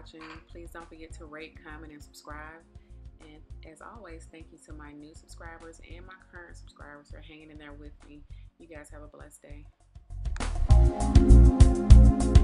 watching. Please don't forget to rate, comment, and subscribe. And as always, thank you to my new subscribers and my current subscribers for hanging in there with me. You guys have a blessed day.